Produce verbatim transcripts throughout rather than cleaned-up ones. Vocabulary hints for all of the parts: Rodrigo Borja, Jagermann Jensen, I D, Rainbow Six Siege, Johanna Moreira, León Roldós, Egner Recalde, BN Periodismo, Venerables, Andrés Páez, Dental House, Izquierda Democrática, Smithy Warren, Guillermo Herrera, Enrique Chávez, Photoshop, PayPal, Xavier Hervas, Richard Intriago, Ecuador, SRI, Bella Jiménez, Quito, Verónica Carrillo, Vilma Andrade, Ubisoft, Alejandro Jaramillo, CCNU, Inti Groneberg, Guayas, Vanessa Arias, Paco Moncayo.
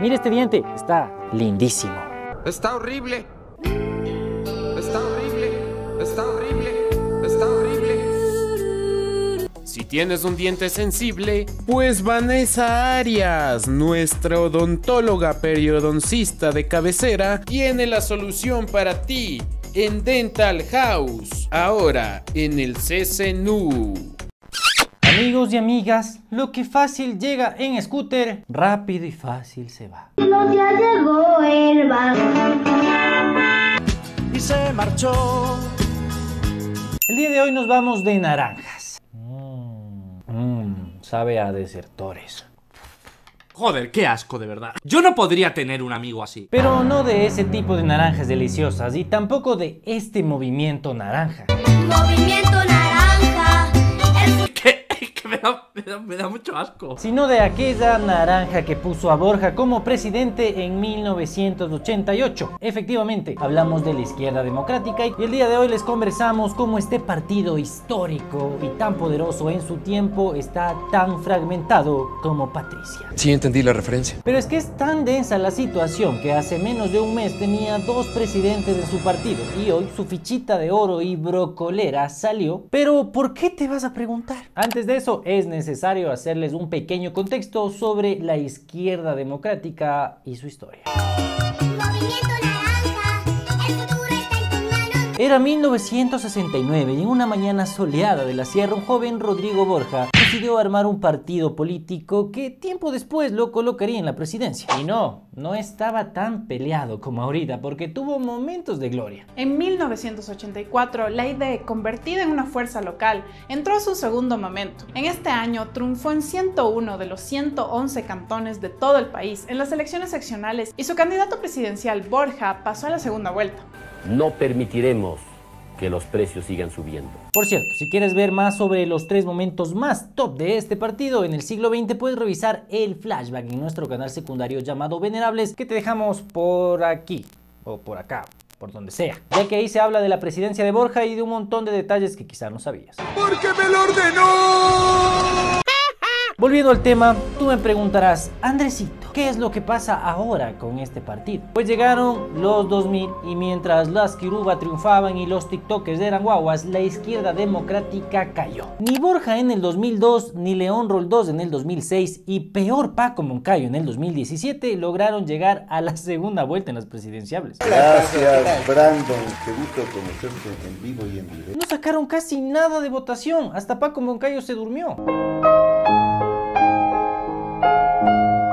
Mire este diente, está lindísimo. Está horrible. Está horrible. Está horrible. Está horrible. Si tienes un diente sensible, pues Vanessa Arias, nuestra odontóloga periodoncista de cabecera, tiene la solución para ti en Dental House, ahora en el C C N U. Amigos y amigas, lo que fácil llega en scooter, rápido y fácil se va. Los días llegó Hervas y se marchó. El día de hoy nos vamos de naranjas. Mmm, mm, sabe a desertores. Joder, qué asco, de verdad. Yo no podría tener un amigo así. Pero no de ese tipo de naranjas deliciosas y tampoco de este movimiento naranja. Movimiento naranja. El... ¿Qué? Me da, me, da, me da mucho asco. Sino de aquella naranja que puso a Borja como presidente en mil novecientos ochenta y ocho. Efectivamente, hablamos de la Izquierda Democrática y el día de hoy les conversamos cómo este partido histórico y tan poderoso en su tiempo está tan fragmentado como Patricia. Sí, entendí la referencia. Pero es que es tan densa la situación que hace menos de un mes tenía dos presidentes de su partido y hoy su fichita de oro y brocolera salió. Pero ¿por qué te vas a preguntar? Antes de eso, es necesario hacerles un pequeño contexto sobre la Izquierda Democrática y su historia. Era mil novecientos sesenta y nueve y en una mañana soleada de la sierra un joven Rodrigo Borja decidió armar un partido político que tiempo después lo colocaría en la presidencia. Y no, no estaba tan peleado como ahorita porque tuvo momentos de gloria. En mil novecientos ochenta y cuatro la I D, convertida en una fuerza local, entró a su segundo momento. En este año triunfó en ciento uno de los ciento once cantones de todo el país en las elecciones seccionales y su candidato presidencial Borja pasó a la segunda vuelta. No permitiremos que los precios sigan subiendo. Por cierto, si quieres ver más sobre los tres momentos más top de este partido en el siglo veinte, puedes revisar el flashback en nuestro canal secundario llamado Venerables, que te dejamos por aquí o por acá, por donde sea, ya que ahí se habla de la presidencia de Borja y de un montón de detalles que quizá no sabías. ¡Porque me lo ordenó! Volviendo al tema, tú me preguntarás, Andresito, ¿qué es lo que pasa ahora con este partido? Pues llegaron los dos mil y mientras las Kiruba triunfaban y los tiktokers eran guaguas, la Izquierda Democrática cayó. Ni Borja en el dos mil dos, ni León Roldós en el dos mil seis y peor Paco Moncayo en el dos mil diecisiete lograron llegar a la segunda vuelta en las presidenciables. Gracias, Brandon, qué gusto conocerte en vivo y en directo. No sacaron casi nada de votación, hasta Paco Moncayo se durmió.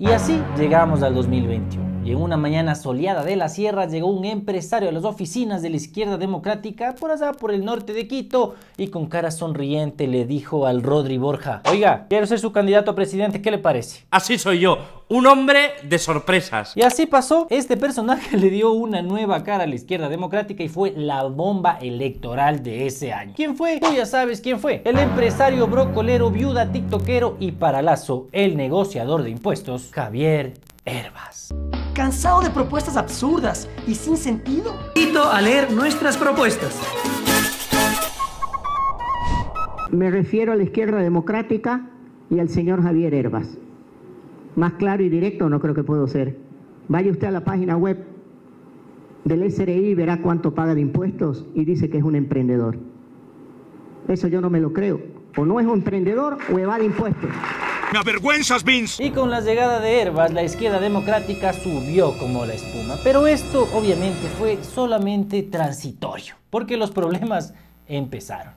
Y así llegamos al dos mil veintiuno y en una mañana soleada de la sierra llegó un empresario a las oficinas de la Izquierda Democrática por allá por el norte de Quito y con cara sonriente le dijo al Rodri Borja: oiga, quiero ser su candidato a presidente, ¿qué le parece? Así soy yo, un hombre de sorpresas. Y así pasó, este personaje le dio una nueva cara a la Izquierda Democrática y fue la bomba electoral de ese año. ¿Quién fue? Tú ya sabes quién fue. El empresario brocolero, viuda, tiktokero y paralazo, el negociador de impuestos, Xavier Hervas. ¿Cansado de propuestas absurdas y sin sentido? Invito a leer nuestras propuestas. Me refiero a la Izquierda Democrática y al señor Xavier Hervas. Más claro y directo no creo que puedo ser. Vaya usted a la página web del S R I y verá cuánto paga de impuestos y dice que es un emprendedor. Eso yo no me lo creo. O no es un emprendedor o evade impuestos. ¡Me avergüenzas, Vince! Y con la llegada de Hervas, la Izquierda Democrática subió como la espuma. Pero esto, obviamente, fue solamente transitorio, porque los problemas empezaron.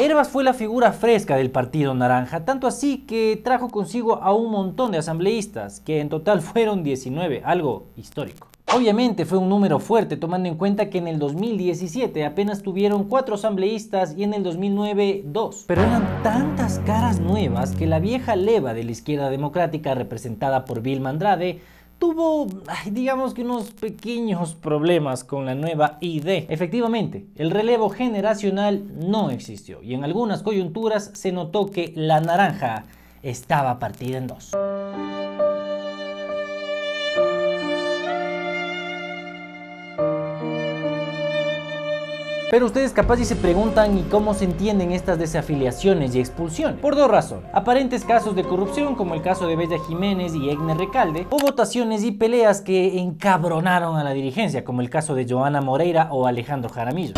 Hervas fue la figura fresca del partido naranja, tanto así que trajo consigo a un montón de asambleístas, que en total fueron diecinueve, algo histórico. Obviamente fue un número fuerte tomando en cuenta que en el dos mil diecisiete apenas tuvieron cuatro asambleístas y en el dos mil nueve dos. Pero eran tantas caras nuevas que la vieja leva de la Izquierda Democrática representada por Vilma Andrade tuvo, digamos que unos pequeños problemas con la nueva I D. Efectivamente, el relevo generacional no existió y en algunas coyunturas se notó que la naranja estaba partida en dos. Pero ustedes capaz y se preguntan, ¿y cómo se entienden estas desafiliaciones y expulsiones? Por dos razones: aparentes casos de corrupción como el caso de Bella Jiménez y Egner Recalde, o votaciones y peleas que encabronaron a la dirigencia como el caso de Johanna Moreira o Alejandro Jaramillo.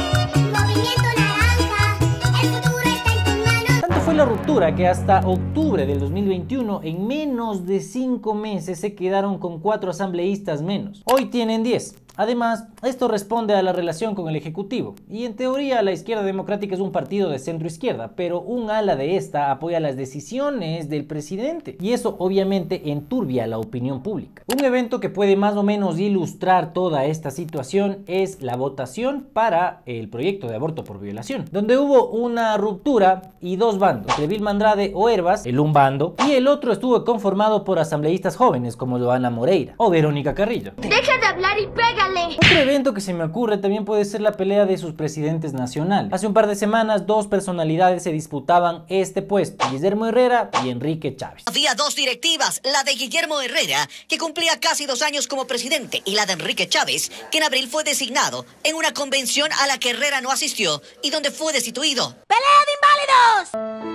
Fue la ruptura que hasta octubre del dos mil veintiuno, en menos de cinco meses, se quedaron con cuatro asambleístas menos. Hoy tienen diez. Además, esto responde a la relación con el Ejecutivo. Y en teoría, la Izquierda Democrática es un partido de centro izquierda, pero un ala de esta apoya las decisiones del presidente. Y eso obviamente enturbia la opinión pública. Un evento que puede más o menos ilustrar toda esta situación es la votación para el proyecto de aborto por violación, donde hubo una ruptura y dos bandas. Entre Vilma Andrade o Hervas, el un bando, y el otro estuvo conformado por asambleístas jóvenes como Johanna Moreira o Verónica Carrillo. ¡Deja de hablar y pégale! Otro evento que se me ocurre también puede ser la pelea de sus presidentes nacionales. Hace un par de semanas, dos personalidades se disputaban este puesto: Guillermo Herrera y Enrique Chávez. Había dos directivas, la de Guillermo Herrera, que cumplía casi dos años como presidente, y la de Enrique Chávez, que en abril fue designado en una convención a la que Herrera no asistió y donde fue destituido. ¡Pelea de inválidos!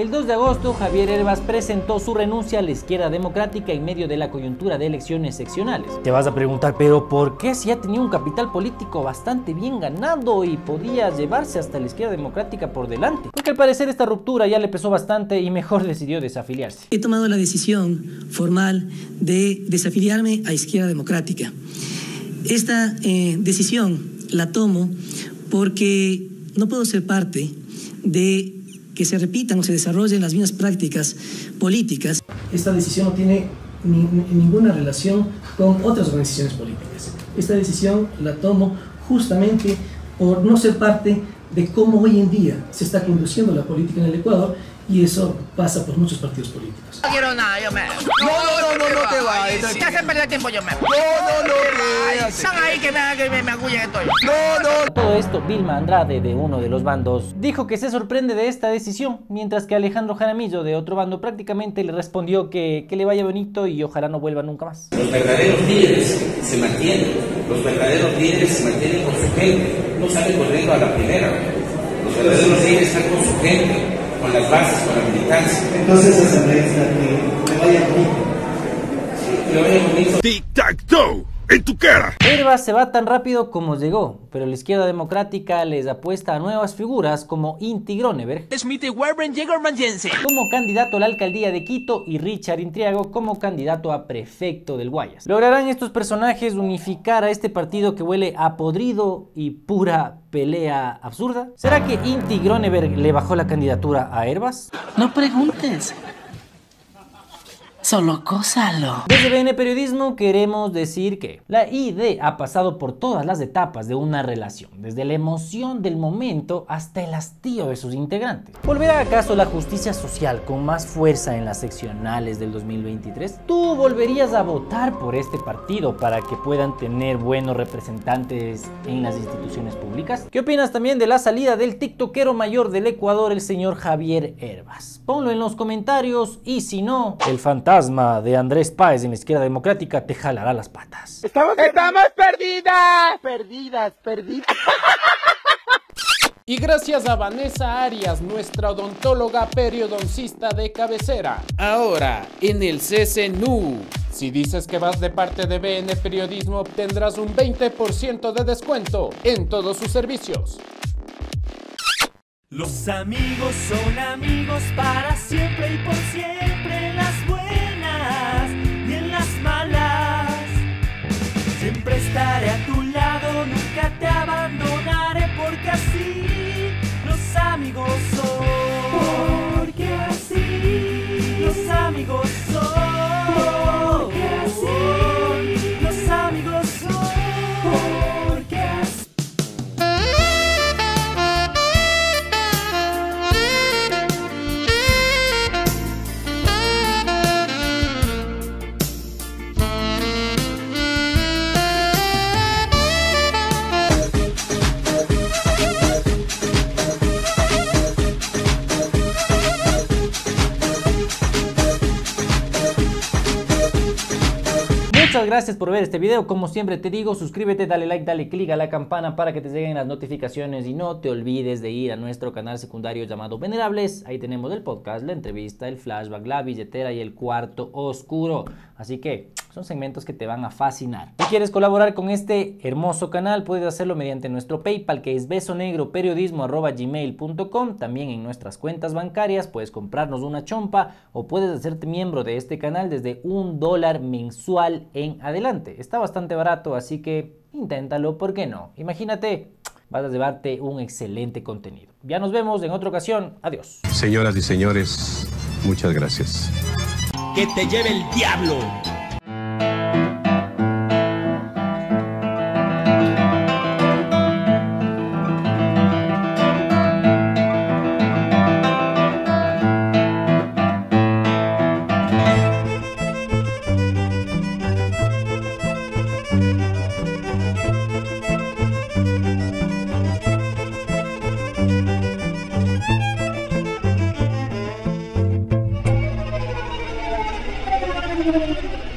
El dos de agosto, Xavier Hervas presentó su renuncia a la Izquierda Democrática en medio de la coyuntura de elecciones seccionales. Te vas a preguntar, ¿pero por qué si ya tenía un capital político bastante bien ganado y podía llevarse hasta la Izquierda Democrática por delante? Porque al parecer esta ruptura ya le pesó bastante y mejor decidió desafiliarse. He tomado la decisión formal de desafiliarme a Izquierda Democrática. Esta eh, decisión la tomo porque no puedo ser parte de que se repitan o se desarrollen las mismas prácticas políticas. Esta decisión no tiene ni, ni, ninguna relación con otras organizaciones políticas. Esta decisión la tomo justamente por no ser parte de cómo hoy en día se está conduciendo la política en el Ecuador, y eso pasa por muchos partidos políticos. No quiero nada, yo me... No, no, no, no te vayas. Te hacen perder tiempo, yo me... No, no, no. Están ahí que me agullen esto. No, no. Todo esto, Vilma Andrade, de uno de los bandos, dijo que se sorprende de esta decisión, mientras que Alejandro Jaramillo, de otro bando, prácticamente le respondió que, que le vaya bonito y ojalá no vuelva nunca más. Los verdaderos líderes se mantienen. Los verdaderos líderes se mantienen con su gente. No salen corriendo a la primera. Los verdaderos líderes están con su gente, con las bases, con la militancia. Entonces esa asamblea que me vaya bonito. Tic-tac-toe en tu cara. Hervas se va tan rápido como llegó, pero la Izquierda Democrática les apuesta a nuevas figuras como Inti Groneberg, Smithy Warren, Jagermann Jensen como candidato a la alcaldía de Quito y Richard Intriago como candidato a prefecto del Guayas. ¿Lograrán estos personajes unificar a este partido que huele a podrido y pura pelea absurda? ¿Será que Inti Groneberg le bajó la candidatura a Hervas? No preguntes, solo cósalo. Desde B N Periodismo queremos decir que la I D ha pasado por todas las etapas de una relación, desde la emoción del momento hasta el hastío de sus integrantes. ¿Volverá acaso la justicia social con más fuerza en las seccionales del dos mil veintitrés? ¿Tú volverías a votar por este partido para que puedan tener buenos representantes en las instituciones públicas? ¿Qué opinas también de la salida del tiktokero mayor del Ecuador, el señor Xavier Hervas? Ponlo en los comentarios, y si no, el fantasma de Andrés Páez en la Izquierda Democrática te jalará las patas. Estamos, estamos perdidas, perdidas, perdidas. Y gracias a Vanessa Arias, nuestra odontóloga periodoncista de cabecera. Ahora, en el C C N U, si dices que vas de parte de B N Periodismo, obtendrás un veinte por ciento de descuento en todos sus servicios. Los amigos son amigos para siempre y por siempre, en las buenas y en las malas. Siempre estaré a tu lado, nunca te abandonaré, porque así los amigos son. Porque así los amigos son. Porque así los amigos son. Porque así. Muchas gracias por ver este video. Como siempre te digo, suscríbete, dale like, dale click a la campana para que te lleguen las notificaciones. Y no te olvides de ir a nuestro canal secundario llamado Venerables. Ahí tenemos el podcast, la entrevista, el flashback, la billetera y el cuarto oscuro. Así que son segmentos que te van a fascinar. Si quieres colaborar con este hermoso canal, puedes hacerlo mediante nuestro PayPal, que es beso negro periodismo arroba gmail punto com. También en nuestras cuentas bancarias puedes comprarnos una chompa o puedes hacerte miembro de este canal desde un dólar mensual en adelante. Está bastante barato, así que inténtalo, ¿por qué no? Imagínate, vas a llevarte un excelente contenido. Ya nos vemos en otra ocasión. Adiós. Señoras y señores, muchas gracias. ¡Que te lleve el diablo! Thank you.